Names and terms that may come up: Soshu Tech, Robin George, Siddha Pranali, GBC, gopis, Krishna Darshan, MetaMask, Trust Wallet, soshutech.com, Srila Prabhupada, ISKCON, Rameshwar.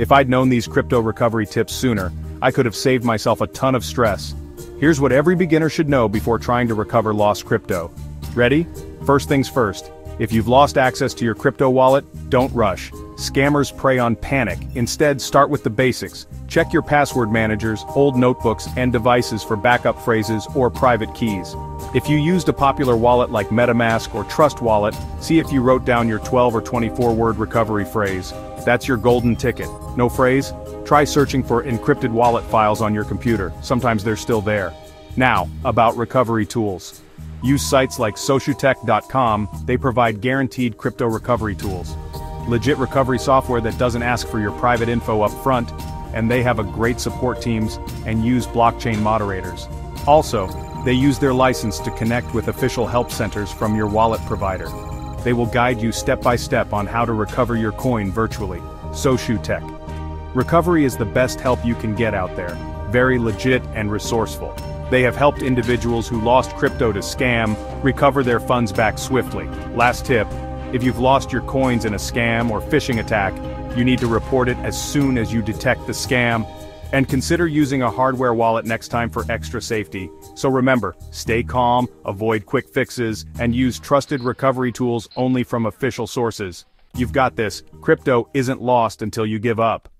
If I'd known these crypto recovery tips sooner, I could have saved myself a ton of stress. Here's what every beginner should know before trying to recover lost crypto. Ready? First things first. If you've lost access to your crypto wallet, don't rush. Scammers prey on panic. Instead, start with the basics. Check your password managers, old notebooks, and devices for backup phrases or private keys. If you used a popular wallet like MetaMask or Trust Wallet, see if you wrote down your 12 or 24-word recovery phrase. That's your golden ticket. No phrase? Try searching for encrypted wallet files on your computer. Sometimes they're still there. Now, about recovery tools. Use sites like soshutech.com. They provide guaranteed crypto recovery tools. Legit recovery software that doesn't ask for your private info up front, and they have a great support teams and use blockchain moderators. Also, they use their license to connect with official help centers from your wallet provider. They will guide you step by step on how to recover your coin virtually. Soshu Tech. Recovery is the best help you can get out there. Very legit and resourceful. They have helped individuals who lost crypto to scam recover their funds back swiftly. Last tip, if you've lost your coins in a scam or phishing attack, you need to report it as soon as you detect the scam, and consider using a hardware wallet next time for extra safety. So remember, stay calm, avoid quick fixes, and use trusted recovery tools only from official sources. You've got this. Crypto isn't lost until you give up.